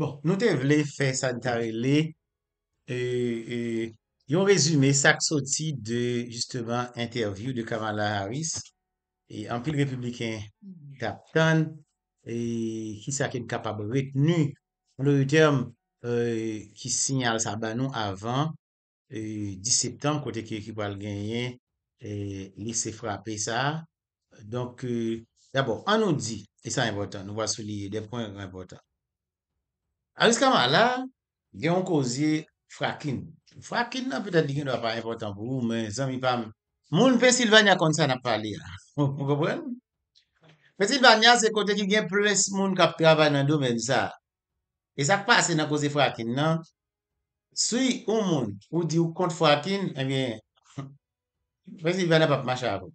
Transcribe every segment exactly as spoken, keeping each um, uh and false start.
Bon, nou te vle fè sa ntarele, e, e, yon rezume sak soti de, justement, interview de Kamala Harris, e anpil republiken tap tan, e, ki sa ken kapab retenu, le term e, ki sinyal sa banon avan, e, dix septembre, kote ki ki pal genyen, e, li se frape sa. Donc, euh, d'abord, on nous dit, et ça important, nous va souligner des points importants. Harris Kamala, il y a un causier fracking. Fracking, peut-être qu'il n'est pas important pour vous, mais ça ne pas. Moun Pennsylvania, comme ça, n'a pas parlé. Vous comprenez? Pennsylvania, c'est côté qui a plus de monde qui travaille dans le domaine. Ça. Et ça passe dans le causier fracking. Si un monde ou dit contre fracking, eh bien, Pennsylvania n'a pas marché à vous.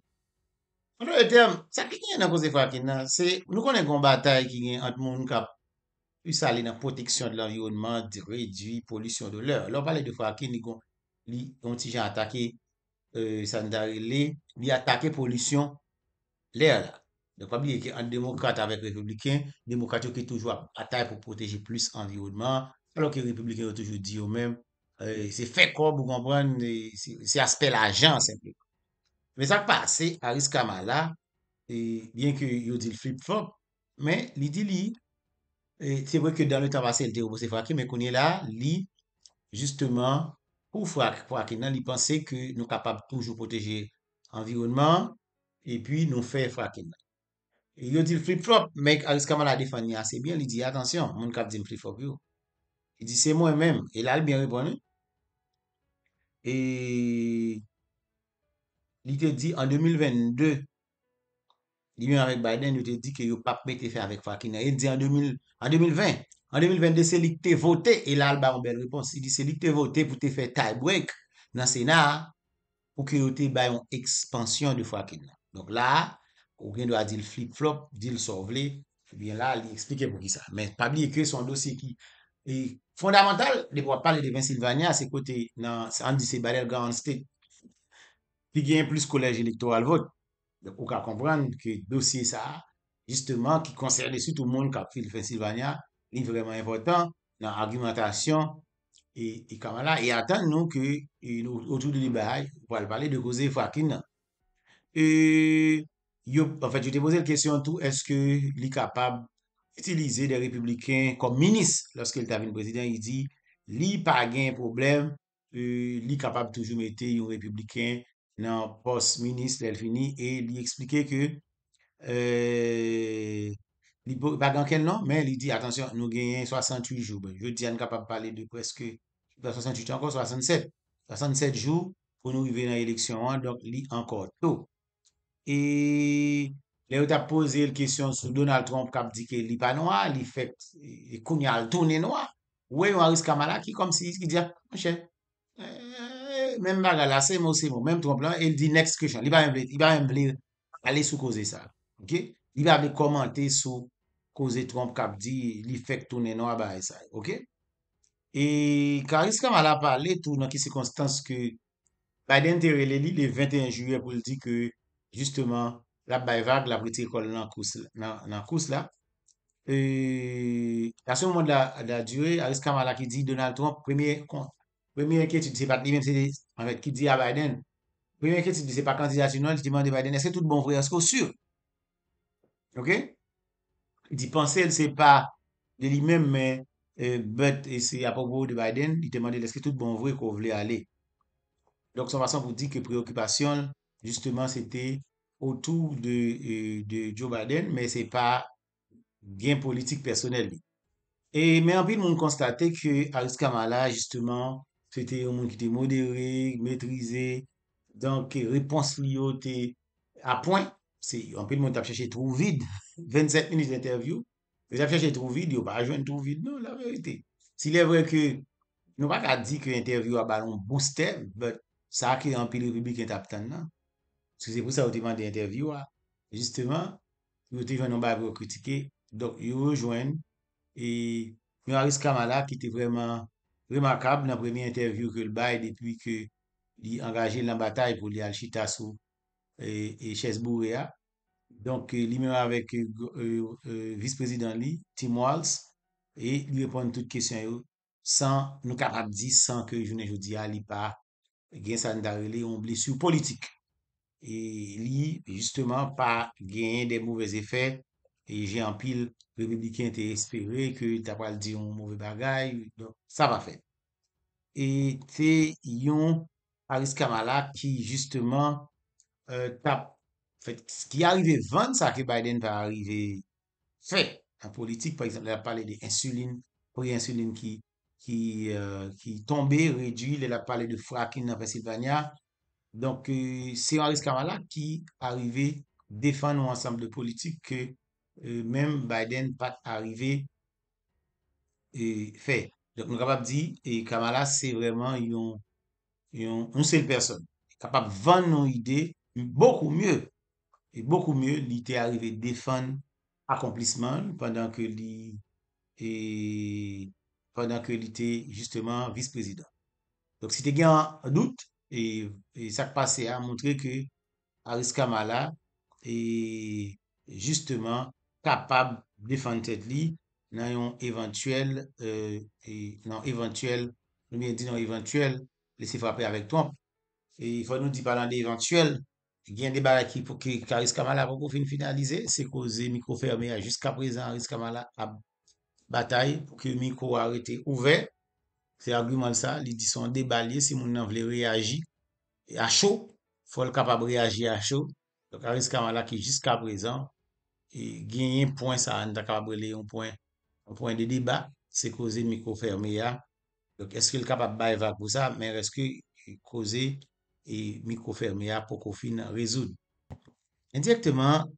Le terme, ça qui est dans cause fracking, c'est nous connaissons une bataille qui est entre monde qui a eu salé dans la protection de l'environnement, de réduire la pollution de l'air. Là, on parle de fracking, ils ont attaqué euh, Sandarele, ils ont attaqué la pollution de l'air. Donc, pas oublier qu'un démocrate avec républicain, démocrate qui toujours attaque pour protéger plus l'environnement, alors que les républicains ont toujours dit eux-mêmes, euh, c'est fait quoi, vous comprenez, c'est aspect l'argent simplement. Mais ça passe, Harris Kamala, et bien que il dit le flip-flop, mais il dit, c'est vrai que dans le temps passé, il était opposé à fracking, mais qu'on est là, lui, justement, pour fracking, il pensait que nous sommes capables de toujours protéger l'environnement, et puis nous faire fracking. Il dit le flip-flop, mais Harris Kamala défendu assez bien, il dit, attention, mon cap dit le flip-flop. Il dit, c'est moi-même, et là, il a bien répondu. Et. Il te dit en deux mille vingt-deux, lui-même avec Biden, il te dit que le pape était fait avec fracking. Il dit en, deux mille, en deux mille vingt, en deux mille vingt-deux, c'est lui qui t'a voté. Et là, il a une belle réponse. Il dit c'est lui qui t'a voté pour te faire tie-break dans le Sénat pour que tu aies une expansion de fracking. Donc là, on doit dire le flip-flop, dire le sauvelet. Bien là, il explique pour qui ça. Mais pas oublier que son dossier qui est fondamental, il ne faut pas parler de Pennsylvania, c'est côté, dans c'est Battleground State. Puis il y a plus collège électoral vote. Donc, on peut comprendre que le dossier, ça, justement, qui concerne surtout le monde qui a fait le Pennsylvania, est vraiment important dans l'argumentation et, et Kamala. Et attendons que, et, autour du débat, on va parler de cause fracking. Et, yo, en fait, je t'ai posé la question tout, est-ce qu'il est capable d'utiliser des républicains comme ministre lorsqu'il est devenu président? Il dit, il n'y a pas de problème, il est capable de toujours mettre un républicain dans le poste ministre, elle finit et lui expliquer que, euh, li, pas dans quel nom, mais il dit attention, nous gagnons soixante-huit jours. Je dis, on est capable de parler de presque soixante-huit, encore soixante-sept. soixante-sept jours pour nous arriver dans l'élection, donc il encore tôt. Et là, on a posé la question sur Donald Trump qui a dit qu'il n'est pas noir, il fait qu'on a le tourné noir. Oui, on a Harris Kamala qui, comme si, qui dit, mon cher, même bagala, c'est moi, c'est moi, même Trump là, il dit next question. Il va il va aller sous causer ça. OK? Il va aller commenter sous causer Trump cap dit il fait tourner noir ba ça. OK? Et Harris Kamala a parlé tout dans qui circonstance que Biden téré le vingt et un juillet pour dire que justement la baie vague la petite école dans course là dans course là. Et à ce moment là la durée Harris Kamala qui dit Donald Trump premier compte. Première inquiétude, c'est pas lui-même, c'est en fait qui dit à Biden. Première inquiétude, c'est pas candidat non, il demande à Biden, est-ce que tout bon vrai, est-ce qu'on est sûr? OK? Il dit, pensez, c'est pas de lui-même, mais euh, but, et c'est à propos de Biden, il demande, est-ce que tout bon vrai qu'on voulait aller? Donc, son façon pour dire que préoccupation, justement, c'était autour de, de Joe Biden, mais c'est pas gain politique personnel. Et, mais en plus, on constatait que Harris Kamala, justement, c'était un monde qui était modéré, maîtrisé. Donc, réponse liée à point. C'est un peu le monde qui a cherché trop vide. vingt-sept minutes d'interview. Ils ont cherché trop vide, ils n'ont pas joué trop vide. Non, la vérité. S'il est vrai que, nous n'avons pas dit que l'interview a ballon booster, mais ça a créé un peu le public qui a obtenu. Parce que c'est pour ça qu'on demande des interviews. Justement, ils ont été venus pour critiquer. Donc, ils rejoignent. Et nous avons Harris Kamala qui était vraiment remarquable dans la première interview que le bail depuis que il engagé dans la bataille pour les Alchita sous et, et Chesbouréa. Donc, lui-même avec euh, euh, vice-président Tim Walz, et lui répondre toutes questions sans nous capable dire sans que je ne dis à lui pas gain ça ndarelé on blessure politique et lui justement pas gagner des mauvais effets et j'ai en pile républicain t'es espéré que t'as pas le dire un mauvais bagaille donc ça va faire et c'est yon Harris Kamala qui justement euh, tape fait qui arrivé vingt ça que Biden va arriver fait en politique par exemple il a parlé des insulines pour insuline qui qui euh, qui tombait réduit il a parlé de fracking en Pennsylvania donc euh, c'est Harris Kamala qui arrivé défendre un ensemble de politiques que euh, même Biden pas arrivé et fait donc nous capable dire et Kamala c'est vraiment yon yon une seule personne capable vendre nos idées beaucoup mieux et beaucoup mieux il était arrivé défendre accomplissement pendant que lui et pendant que était justement vice-président. Donc si tu as un doute et, et ça passe à montrer que Harris Kamala est justement capable de défendre tête li dans un éventuel euh, et non éventuel nous bien dit non éventuel laisser frapper avec Trump et il faut nous dire parlant d'éventuel il y a un débat qui pour que Harris Kamala pour finaliser c'est causé micro fermé jusqu'à présent Harris Kamala a bataille pour que micro arrête ouvert c'est argument ça il dit son déballé si mon veut réagir à chaud faut le capable réagir à chaud donc Harris Kamala qui jusqu'à présent et gagner point ça on capable les un point un point de débat c'est causé micro fermé donc est-ce qu'il capable bailler pour ça mais est-ce que causer et micro fermé pour qu'on finisse résoudre indirectement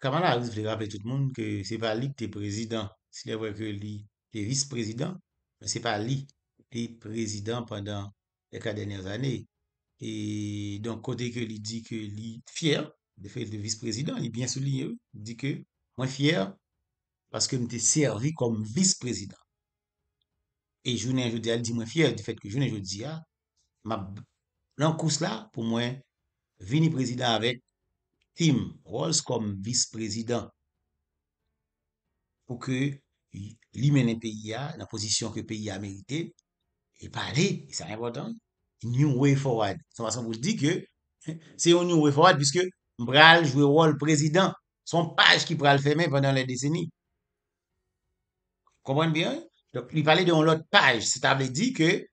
Kamala Harris veut rappeler tout le monde que c'est pas lui qui est président. C'est vrai que lui est vice-président, mais ce n'est pas lui qui est président pendant les quatre dernières années. Et donc, côté que lui dit que lui est fier de faire le vice-président, il est bien souligné, il dit que moi fier parce que je m'étais servi comme vice-président. Et je ne dis pas, il dit moi fier du fait que je ne dis pas, l'encours là, pour moi, vini président avec Tim Walz comme vice-président. Pour que lui mène le pays à la position que le pays a mérité, et parler, c'est important, new way forward. Ça va sans vous dire que c'est un new way forward, puisque Mbral joue le rôle président, son page qui pourra le fermer pendant les décennies. Comprenez bien? Donc, il parlait de l'autre page, c'est-à-dire dire que,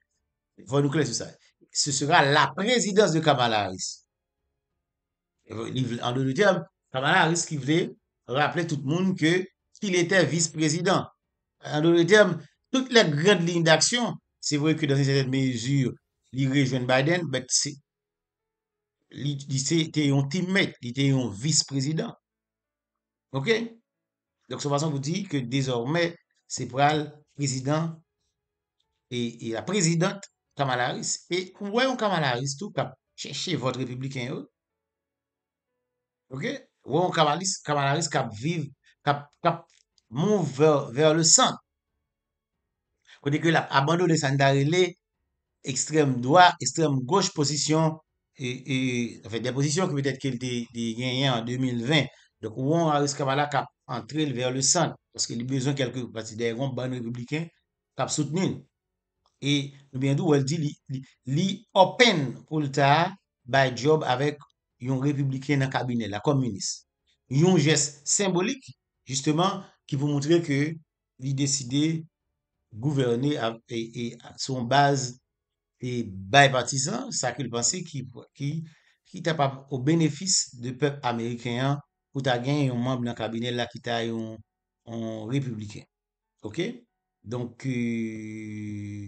vous nous clés sur ça, ce sera la présidence de Kamala Harris. En d'autres termes, Kamala Harris qui voulait rappeler tout le monde que qu'il était vice-président. En d'autres termes, toutes les grandes lignes d'action, c'est vrai que dans une certaine mesure, il rejoint Biden, mais c'était un teammate, il était un vice-président. OK? Donc, cette façon, vous dit que désormais, c'est pour le président et, et la présidente Kamala Harris. Et vous voyez Kamala Harris, tout cap chercher votre républicain. OK? Vous voyez Kamala Harris, Kamala Harris cap vivre Cap, cap, move vers, vers le centre. Côté que l'abandon de Sandarele, extrême droite, extrême gauche, position, et, et, enfin, des positions que peut-être qu'il a gagné en deux mille vingt. Donc, où on a risqué Kamala cap entrer vers le centre, parce qu'il a besoin de quelques partis des grands bandes républicains cap soutenir. Et, bien d'où elle dit, li open pour le ta, by job avec un républicain dans le cabinet, la communiste. Un geste symbolique. Justement, qui vous montrer que il décidait gouverner à, et, et à son base et bipartisan, ça qu'il pensait qui qui qui t'a pas au bénéfice du peuple américain pour t'a gagné un membre dans le cabinet là qui t'a un, un républicain. OK? Donc euh,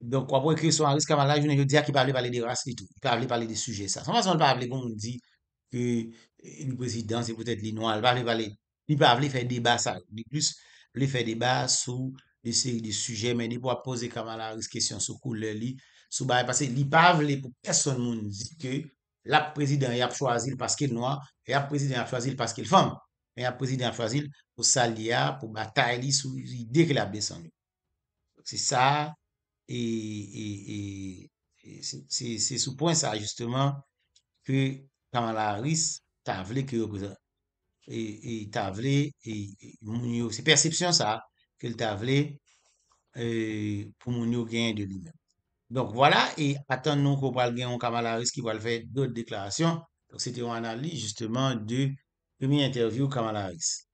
donc après que son Harris Kamala, je ne veux dire qu'il parlait parler des races et tout, il parlait parler des sujets ça. Sans façon de parler comme on dit que le président c'est peut-être les noirs, il va parler il va aller faire débat ça de plus les faire débat sur des séries de sujets mais il va poser Kamala Harris question sur couleur li sur bail parce qu'il va parler pour personne monde dit que la président il a choisi parce qu'il noir et la président a choisi parce qu'il femme mais la président a choisi pour salia pour bataille sur l'idée qu'il a descendu c'est ça et, et, et, et c'est c'est sous point ça justement que Kamala Harris t'a voulu que et et t'a voulu et, et, et c'est perception ça qu'il t'a voulu euh, pour mon yo gagner de lui-même. Donc voilà, et attendons qu'on parle de Kamala Harris qui va faire d'autres déclarations. Donc c'était une analyse justement de première interview Kamala Harris.